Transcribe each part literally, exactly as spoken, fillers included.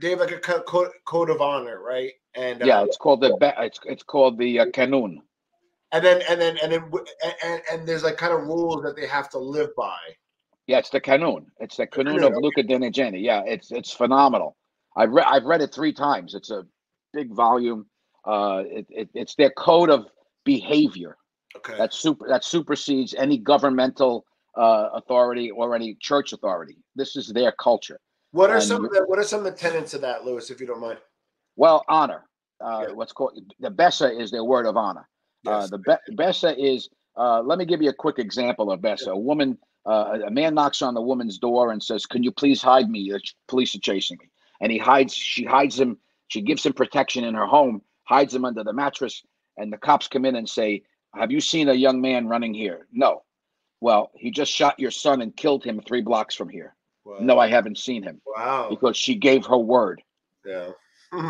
They have like a co code of honor, right? And yeah, uh, it's called the it's it's called the uh, Kanun. And then and then and then and, and there's like kind of rules that they have to live by. Yeah, it's the Kanun. It's the Kanun of Lekë Dukagjini. Yeah, it's it's phenomenal. I've read I've read it three times. It's a big volume. Uh, it, it it's their code of behavior. Okay. That super that supersedes any governmental uh, authority or any church authority. This is their culture. What are and, some of the What are some of the tenets of that, Louis, if you don't mind? Well, honor. Uh, yeah. What's called the besa is their word of honor. Yes. Uh, the be besa is. Uh, let me give you a quick example of besa. Yeah. A woman, uh, a man knocks on the woman's door and says, "Can you please hide me? The police are chasing me." And he hides. She hides him. She gives him protection in her home. Hides him under the mattress. And the cops come in and say, "Have you seen a young man running here?" "No." "Well, he just shot your son and killed him three blocks from here." Wow. "No, I haven't seen him." Wow. Because she gave her word. Yeah.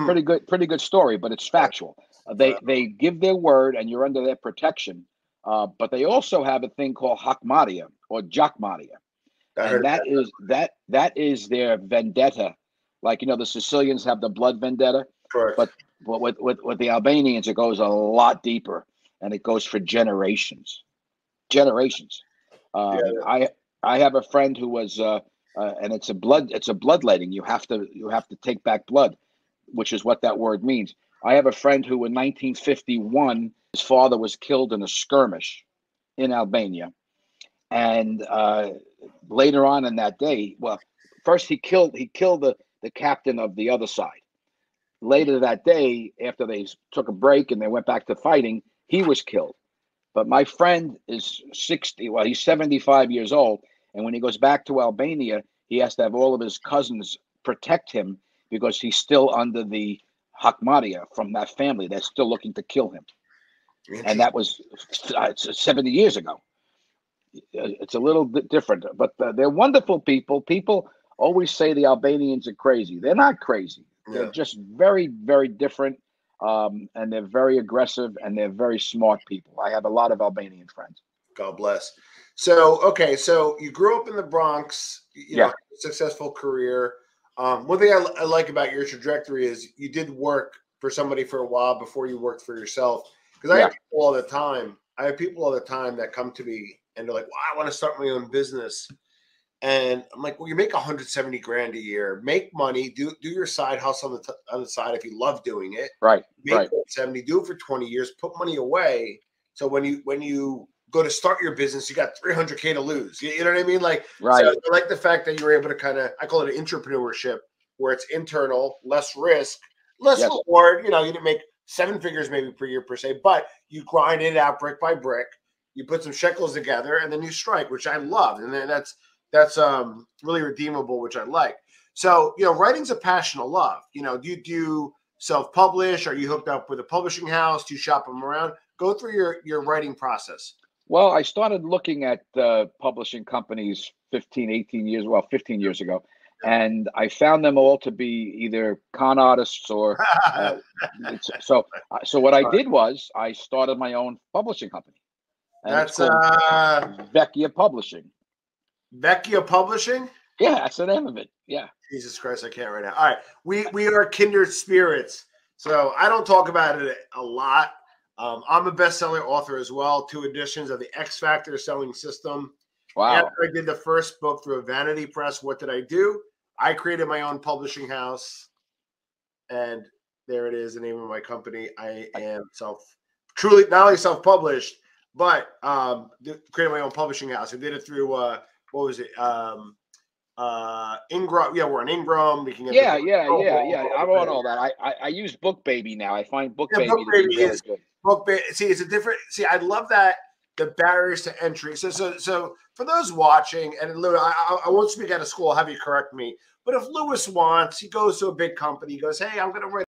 Pretty good, pretty good story, but it's factual. Uh, they wow. they give their word, and you're under their protection. Uh, but they also have a thing called hakmaria or jakmaria, and that, that is that that is their vendetta. Like, you know, the Sicilians have the blood vendetta. Correct. But but with with with the Albanians, it goes a lot deeper, and it goes for generations, generations. Uh, yeah. I I have a friend who was. Uh, Uh, and it's a blood, it's a bloodletting. You have to, you have to take back blood, which is what that word means. I have a friend who in nineteen fifty-one, his father was killed in a skirmish in Albania. And uh, later on in that day, well, first he killed, he killed the, the captain of the other side. Later that day, after they took a break and they went back to fighting, he was killed. But my friend is sixty, well, he's seventy-five years old. And when he goes back to Albania, he has to have all of his cousins protect him because he's still under the hakmaria from that family. They're still looking to kill him. And that was uh, seventy years ago. It's a little bit different, but uh, they're wonderful people. People always say the Albanians are crazy. They're not crazy. They're yeah. just very, very different. Um, and they're very aggressive and they're very smart people. I have a lot of Albanian friends. God bless. So, okay, so you grew up in the Bronx, you yeah. know, successful career. Um, one thing I, I like about your trajectory is you did work for somebody for a while before you worked for yourself. Because I yeah. have people all the time. I have people all the time that come to me and they're like, "Well, I want to start my own business." And I'm like, "Well, you make one hundred seventy grand a year. Make money. Do do your side hustle on the, on the side if you love doing it. Right. Make right. one hundred seventy. Do it for twenty years. Put money away. So when you when you go to start your business, you got three hundred K to lose." You, you know what I mean? Like, right. So I like the fact that you were able to kind of, I call it an entrepreneurship, where it's internal, less risk, less yes. reward. You know, you didn't make seven figures maybe per year per se, but you grind it out brick by brick. You put some shekels together and then you strike, which I love. And then that's, that's um, really redeemable, which I like. So, you know, writing's a passion of love. You know, do you, do you self-publish? Are you hooked up with a publishing house? Do you shop them around? Go through your, your writing process. Well, I started looking at uh, publishing companies fifteen, eighteen years, well, fifteen years ago, and I found them all to be either con artists or, uh, so, so what I did was I started my own publishing company. And that's uh, Vecchia Publishing. Vecchia Publishing? Yeah, that's the name of it. Yeah. Jesus Christ, I can't right now. All right. We, we are kindred spirits, so I don't talk about it a lot. Um, I'm a bestseller author as well. Two editions of the X Factor Selling System. Wow. After I did the first book through a vanity press, what did I do? I created my own publishing house. And there it is, the name of my company. I am self, truly not only self-published, but um, created my own publishing house. I did it through, uh, what was it? Um, uh, Ingram. Yeah, we're on Ingram. We can get yeah, yeah, oh, yeah, oh, yeah. Oh, I'm on all that. I, I, I use Book Baby now. I find Book yeah, Baby, Book Baby to be is good. Book, see, it's a different. See, I love that the barriers to entry. So, so, so for those watching, and Louis, I, I won't speak out of school. Have you correct me? But if Louis wants, he goes to a big company. He goes, "Hey, I'm going to write."